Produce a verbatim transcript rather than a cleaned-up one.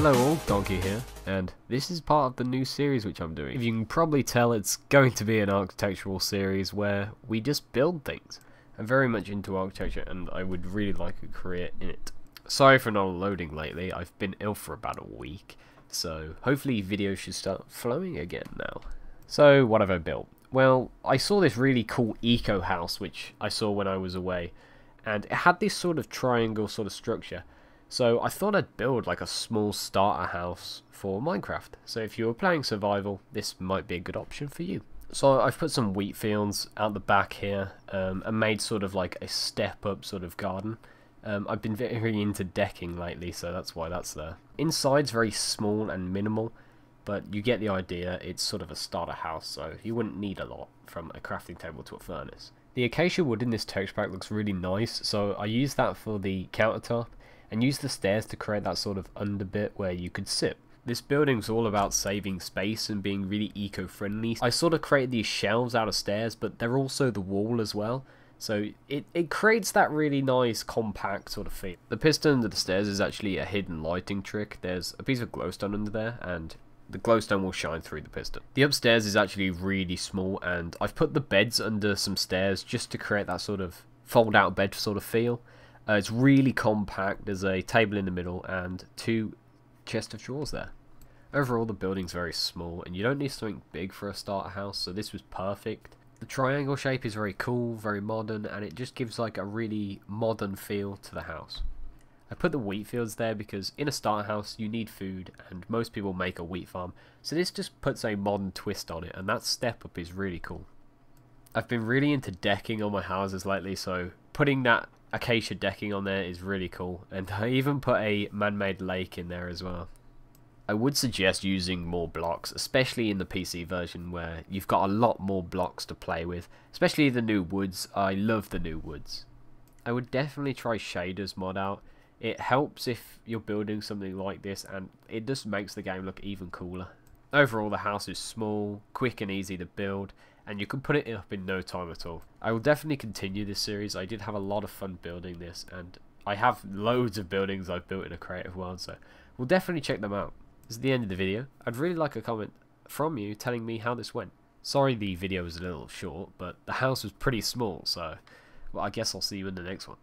Hello all, Donkey here, and this is part of the new series which I'm doing. If you can probably tell, it's going to be an architectural series where we just build things. I'm very much into architecture and I would really like a career in it. Sorry for not loading lately, I've been ill for about a week, so hopefully videos should start flowing again now. So what have I built? Well, I saw this really cool eco house which I saw when I was away, and it had this sort of triangle sort of structure. So I thought I'd build like a small starter house for Minecraft. So if you were playing survival, this might be a good option for you. So I've put some wheat fields out the back here um, and made sort of like a step up sort of garden. Um, I've been very into decking lately, so that's why that's there. Inside's very small and minimal, but you get the idea. It's sort of a starter house, so you wouldn't need a lot, from a crafting table to a furnace. The acacia wood in this texture pack looks really nice, so I use that for the countertop. And use the stairs to create that sort of under bit where you could sit. This building's all about saving space and being really eco-friendly. I sort of created these shelves out of stairs, but they're also the wall as well. So it, it creates that really nice compact sort of feel. The piston under the stairs is actually a hidden lighting trick. There's a piece of glowstone under there and the glowstone will shine through the piston. The upstairs is actually really small and I've put the beds under some stairs just to create that sort of fold out bed sort of feel. Uh, it's really compact, there's a table in the middle and two chest of drawers there. Overall the building's very small and you don't need something big for a starter house, so this was perfect. The triangle shape is very cool, very modern, and it just gives like a really modern feel to the house. I put the wheat fields there because in a starter house you need food and most people make a wheat farm, so this just puts a modern twist on it, and that step up is really cool. I've been really into decking on my houses lately, so putting that acacia decking on there is really cool, and I even put a man-made lake in there as well. I would suggest using more blocks, especially in the P C version where you've got a lot more blocks to play with, especially the new woods. I love the new woods. I would definitely try shaders mod out. It helps if you're building something like this and it just makes the game look even cooler. Overall the house is small, quick and easy to build, and you can put it up in no time at all. I will definitely continue this series. I did have a lot of fun building this, and I have loads of buildings I've built in a creative world, so we'll definitely check them out. This is the end of the video. I'd really like a comment from you telling me how this went. Sorry the video was a little short, but the house was pretty small, so well, I guess I'll see you in the next one.